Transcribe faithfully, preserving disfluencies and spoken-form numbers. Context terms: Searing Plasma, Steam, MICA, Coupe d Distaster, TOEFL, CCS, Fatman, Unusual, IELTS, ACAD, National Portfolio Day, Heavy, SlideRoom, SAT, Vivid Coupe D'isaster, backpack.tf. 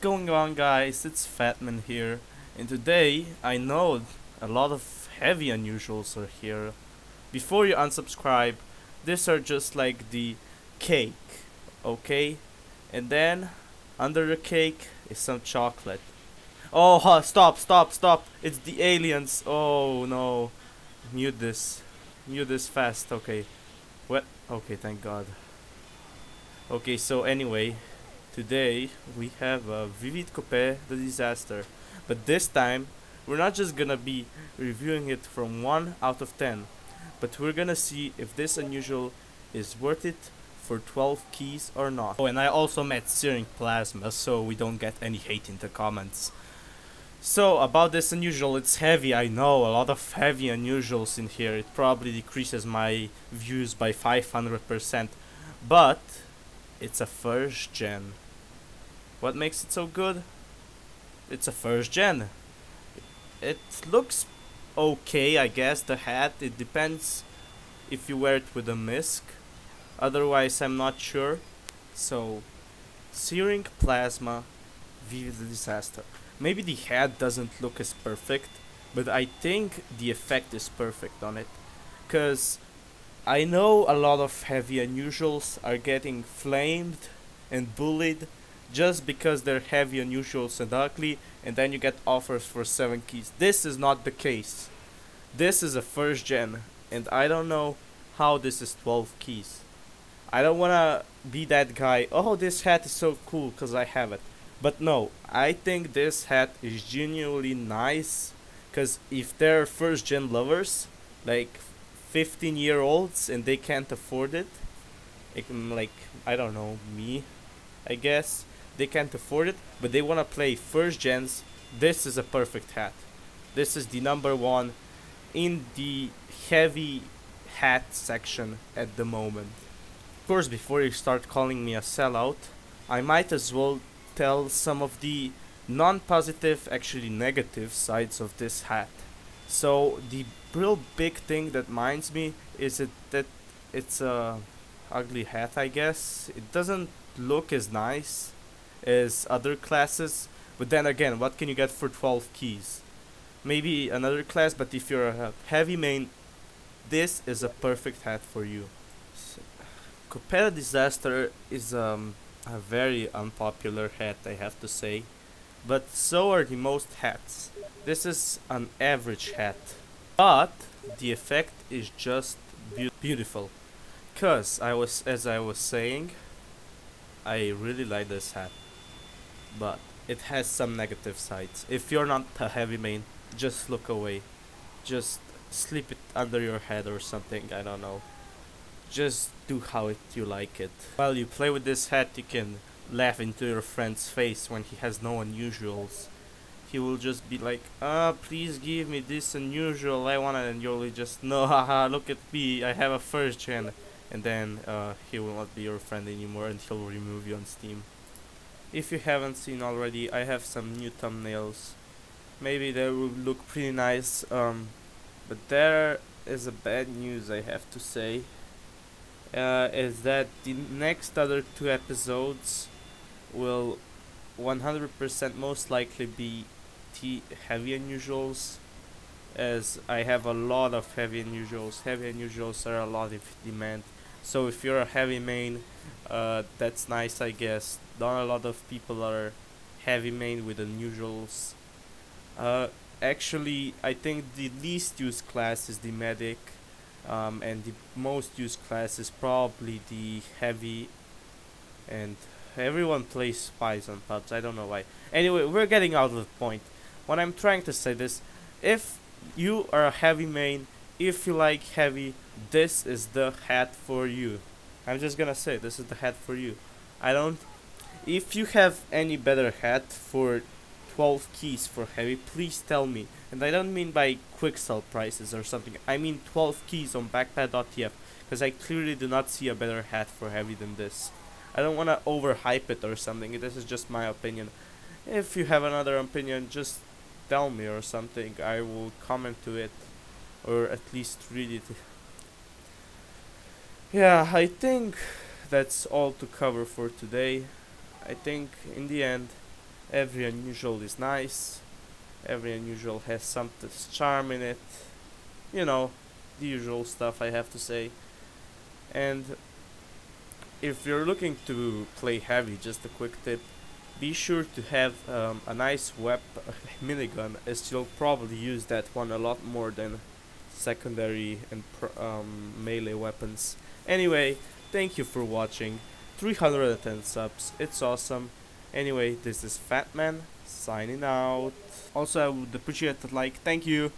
going on, guys? It's Fatman here, and today I know a lot of heavy unusuals are here. Before you unsubscribe, these are just like the cake, okay? And then under the cake is some chocolate. Oh, huh, stop, stop, stop! It's the aliens! Oh no! Mute this. Mute this fast, okay. What? Okay, thank God. Okay, so anyway, today we have a Vivid Coupe D'isaster, but this time we're not just gonna be reviewing it from one out of ten, but we're gonna see if this unusual is worth it for twelve keys or not. Oh, and I also met Searing Plasma, so we don't get any hate in the comments. So about this unusual, it's heavy, I know, a lot of heavy unusuals in here. It probably decreases my views by five hundred percent, but it's a first gen. What makes it so good? It's a first gen. It looks okay, I guess. The hat, it depends if you wear it with a misc. Otherwise, I'm not sure. So, Searing Plasma, Vivid Disaster. Maybe the hat doesn't look as perfect, but I think the effect is perfect on it. Because I know a lot of heavy unusuals are getting flamed and bullied just because they're heavy unusuals and ugly, and then you get offers for seven keys. This is not the case. This is a first gen, and I don't know how this is twelve keys. I don't wanna be that guy, oh this hat is so cool because I have it. But no, I think this hat is genuinely nice, because if they're first gen lovers, like fifteen year olds, and they can't afford it, like, I don't know, me, I guess, they can't afford it, but they want to play first gens, this is a perfect hat. This is the number one in the heavy hat section at the moment. Of course, before you start calling me a sellout, I might as well tell some of the non-positive, actually negative sides of this hat. So the real big thing that minds me is it that it's a ugly hat, I guess. It doesn't look as nice as other classes, but then again, what can you get for twelve keys? Maybe another class, but if you're a heavy main, this is a perfect hat for you. Coupe Disaster is um, a very unpopular hat, I have to say, but so are the most hats. This is an average hat, but the effect is just be beautiful. Cause I was, as I was saying, I really like this hat, but it has some negative sides. If you're not a heavy main, just look away, just slip it under your head or something. I don't know. Just do how it you like it. While you play with this hat, you can laugh into your friend's face when he has no unusuals. He will just be like, ah, oh, please give me this unusual, I want it, and you'll just, no, haha, look at me, I have a first gen. And then uh, he will not be your friend anymore, and he'll remove you on Steam. If you haven't seen already, I have some new thumbnails. Maybe they will look pretty nice, um, but there is a bad news I have to say. Uh, is that the next other two episodes will one hundred percent most likely be the heavy unusuals, as I have a lot of heavy unusuals. Heavy unusuals are a lot of demand, so if you're a heavy main, uh, that's nice, I guess. Not a lot of people are heavy main with unusuals. Uh, actually, I think the least used class is the medic, um, and the most used class is probably the heavy, and everyone plays spies on pubs, I don't know why. Anyway, we're getting out of the point. What I'm trying to say is, if you are a heavy main, if you like heavy, this is the hat for you. I'm just gonna say, this is the hat for you. I don't... If you have any better hat for twelve keys for heavy, please tell me. And I don't mean by quick sell prices or something, I mean twelve keys on backpack dot T F, because I clearly do not see a better hat for heavy than this. I don't want to overhype it or something, this is just my opinion. If you have another opinion, just tell me or something, I will comment to it, or at least read it. Yeah, I think that's all to cover for today. I think in the end, Every unusual is nice. Every unusual has some charm in it. You know, the usual stuff, I have to say. And if you're looking to play heavy, just a quick tip, be sure to have um, a nice weapon, minigun, as you'll probably use that one a lot more than secondary and pr um, melee weapons. Anyway, thank you for watching. three hundred ten subs, it's awesome. Anyway, this is Fatman signing out. Also, I would appreciate a like. Thank you.